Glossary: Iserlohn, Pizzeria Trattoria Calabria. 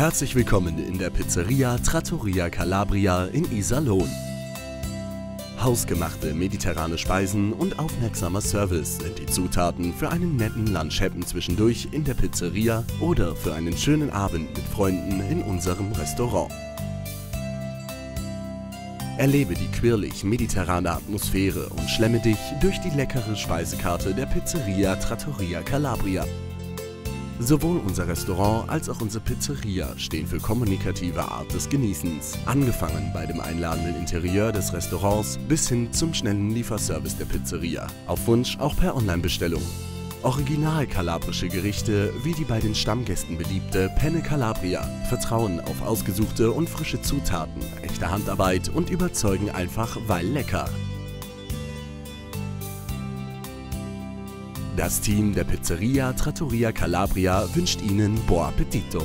Herzlich willkommen in der Pizzeria Trattoria Calabria in Iserlohn. Hausgemachte mediterrane Speisen und aufmerksamer Service sind die Zutaten für einen netten Lunchhappen zwischendurch in der Pizzeria oder für einen schönen Abend mit Freunden in unserem Restaurant. Erlebe die quirlig mediterrane Atmosphäre und schlemme dich durch die leckere Speisekarte der Pizzeria Trattoria Calabria. Sowohl unser Restaurant als auch unsere Pizzeria stehen für kommunikative Art des Genießens. Angefangen bei dem einladenden Interieur des Restaurants bis hin zum schnellen Lieferservice der Pizzeria. Auf Wunsch auch per Online-Bestellung. Original kalabrische Gerichte wie die bei den Stammgästen beliebte Penne Calabria vertrauen auf ausgesuchte und frische Zutaten, echte Handarbeit und überzeugen einfach, weil lecker. Das Team der Pizzeria Trattoria Calabria wünscht Ihnen Buon Appetito!